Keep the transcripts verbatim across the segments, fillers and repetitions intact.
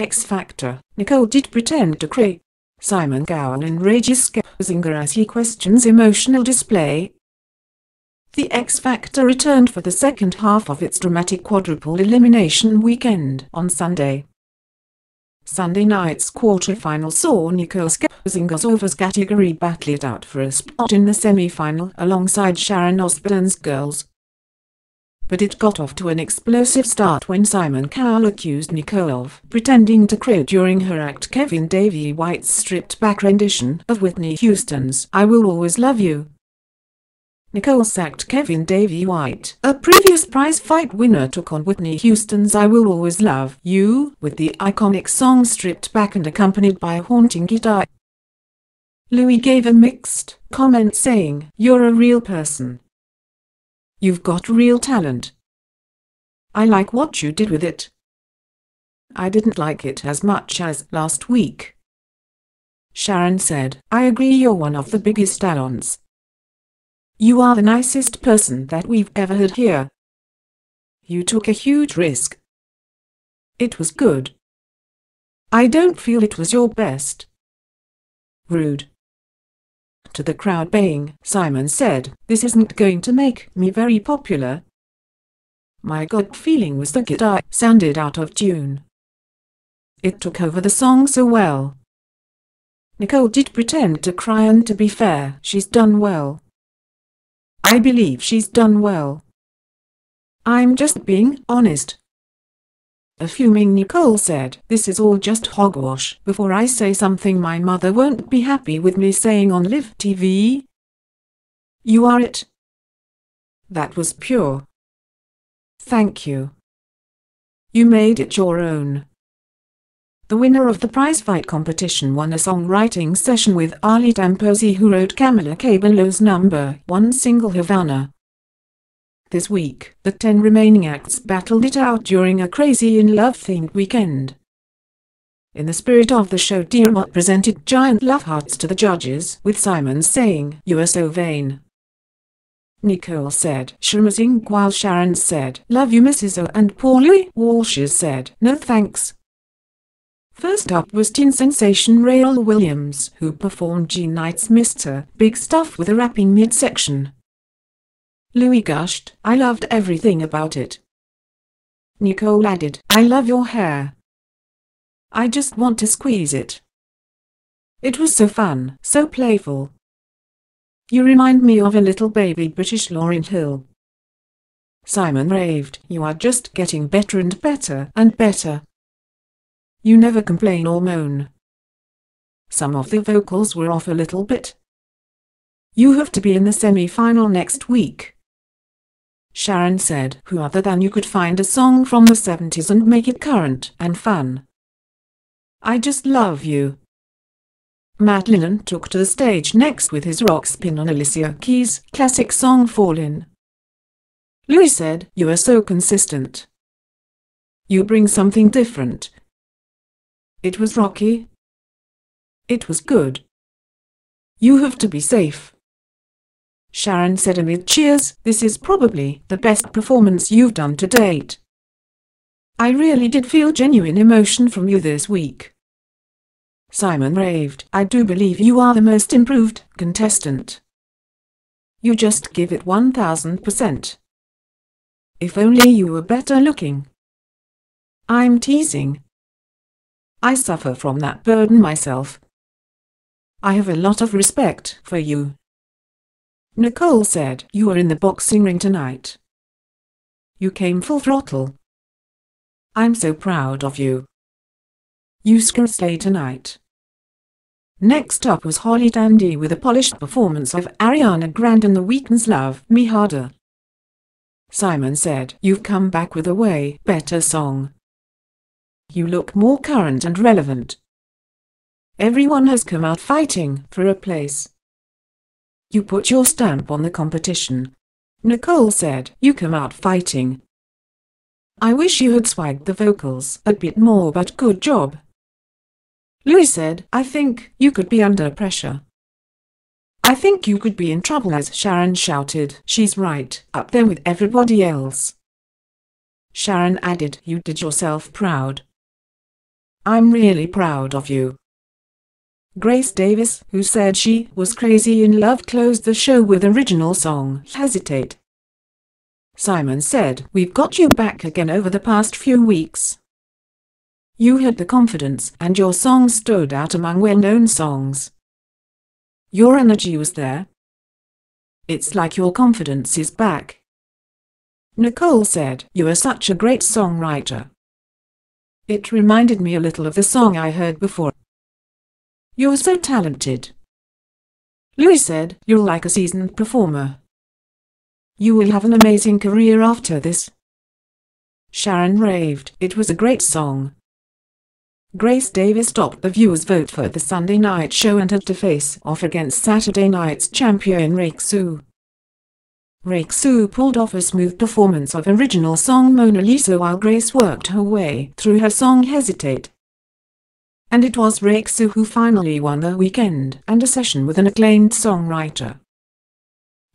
X Factor, Nicole did pretend to cry. Simon Cowell enrages Scherzinger as he questions emotional display. The X Factor returned for the second half of its dramatic quadruple elimination weekend on Sunday. Sunday night's quarterfinal saw Nicole Scherzinger's Overs category battle it out for a spot in the semi-final alongside Sharon Osbourne's Girls. But it got off to an explosive start when Simon Cowell accused Nicole of pretending to cry during her act Kevin Davy White's stripped-back rendition of Whitney Houston's I Will Always Love You. Nicole sacked Kevin Davy White, a previous prize fight winner took on Whitney Houston's I Will Always Love You, with the iconic song stripped back and accompanied by a haunting guitar. Louis gave a mixed comment saying, "You're a real person. You've got real talent. I like what you did with it. I didn't like it as much as last week." Sharon said, "I agree, you're one of the biggest talents. You are the nicest person that we've ever had here. You took a huge risk. It was good. I don't feel it was your best." Rude. To the crowd baying, Simon said, "This isn't going to make me very popular. My gut feeling was the guitar sounded out of tune. It took over the song so well." Nicole did pretend to cry, and to be fair, she's done well. I believe she's done well. I'm just being honest." A fuming Nicole said, "This is all just hogwash. Before I say something my mother won't be happy with me saying on live T V. You are it. That was pure. Thank you. You made it your own." The winner of the prizefight competition won a songwriting session with Ali Tamposi, who wrote Camila Cabello's number one single Havana. This week, the ten remaining acts battled it out during a Crazy in Love-themed weekend. In the spirit of the show, Dermot presented giant love hearts to the judges, with Simon saying, "You are so vain." Nicole said, "Scherzinger," while Sharon said, "Love you, Missus O," and poor Louis Walsh said, "No thanks." First up was teen sensation Rai-Elle Williams, who performed G Night's Mister Big Stuff with a rapping midsection. Louis gushed, "I loved everything about it." Nicole added, "I love your hair. I just want to squeeze it. It was so fun, so playful. You remind me of a little baby British Lauryn Hill." Simon raved, "You are just getting better and better and better. You never complain or moan. Some of the vocals were off a little bit. You have to be in the semi-final next week." Sharon said, "Who other than you could find a song from the seventies and make it current and fun? I just love you." Matt Lennon took to the stage next with his rock spin on Alicia Keys' classic song Fallin'. Louis said, "You are so consistent. You bring something different. It was rocky. It was good. You have to be safe." Sharon said amid cheers, "This is probably the best performance you've done to date. I really did feel genuine emotion from you this week." Simon raved, "I do believe you are the most improved contestant. You just give it one thousand percent. If only you were better looking. I'm teasing. I suffer from that burden myself. I have a lot of respect for you." Nicole said, "You are in the boxing ring tonight. You came full throttle. I'm so proud of you. You slay tonight." Next up was Holly Tandy with a polished performance of Ariana Grande and The Weeknd's Love Me Harder. Simon said, "You've come back with a way better song. You look more current and relevant. Everyone has come out fighting for a place. You put your stamp on the competition." Nicole said, "You come out fighting. I wish you had swagged the vocals a bit more, but good job." Louis said, "I think you could be under pressure. I think you could be in trouble," as Sharon shouted, "She's right up there with everybody else." Sharon added, "You did yourself proud. I'm really proud of you." Grace Davies, who said she was crazy in love, closed the show with original song Hesitate. Simon said, "We've got you back again over the past few weeks. You had the confidence and your song stood out among well-known songs. Your energy was there. It's like your confidence is back." Nicole said, "You are such a great songwriter. It reminded me a little of the song I heard before. You're so talented." Louis said, "You're like a seasoned performer. You will have an amazing career after this." Sharon raved, "It was a great song." Grace Davies topped the viewers' vote for the Sunday night show and had to face off against Saturday night's champion Rak-Su. Rak-Su pulled off a smooth performance of original song Mona Lisa while Grace worked her way through her song Hesitate. And it was Rak-Su who finally won the weekend and a session with an acclaimed songwriter.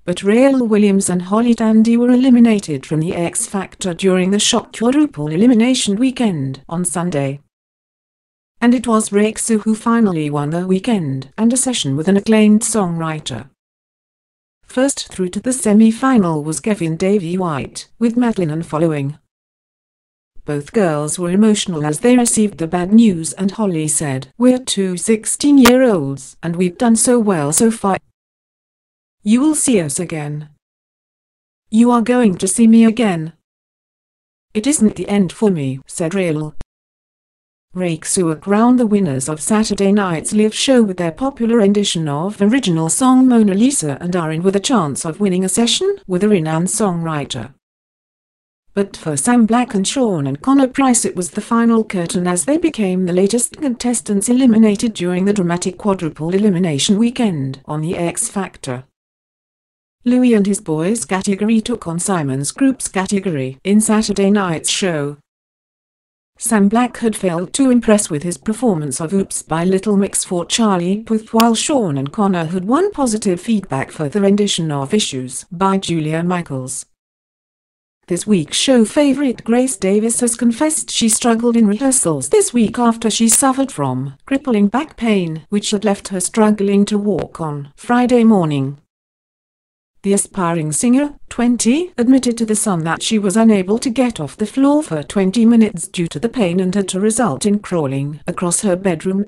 But Rai-Elle Williams and Holly Tandy were eliminated from the X Factor during the shock quadruple elimination weekend on Sunday. And it was Rak-Su who finally won the weekend and a session with an acclaimed songwriter. First through to the semi-final was Kevin Davy White, with Madeline following. Both girls were emotional as they received the bad news, and Holly said, "We're two sixteen-year-olds and we've done so well so far. You will see us again. You are going to see me again. It isn't the end for me," said Rai-Elle. Rak-Su crowned the winners of Saturday night's live show with their popular rendition of original song Mona Lisa and are in with a chance of winning a session with a renowned songwriter. But for Sam Black and Sean and Connor Price it was the final curtain as they became the latest contestants eliminated during the dramatic quadruple elimination weekend on the X Factor. Louis and his boys' category took on Simon's group's category in Saturday night's show. Sam Black had failed to impress with his performance of Oops by Little Mix for Charlie Puth, while Sean and Connor had won positive feedback for the rendition of Issues by Julia Michaels. This week's show favourite Grace Davies has confessed she struggled in rehearsals this week after she suffered from crippling back pain, which had left her struggling to walk on Friday morning. The aspiring singer, twenty, admitted to The Sun that she was unable to get off the floor for twenty minutes due to the pain and had to result in crawling across her bedroom.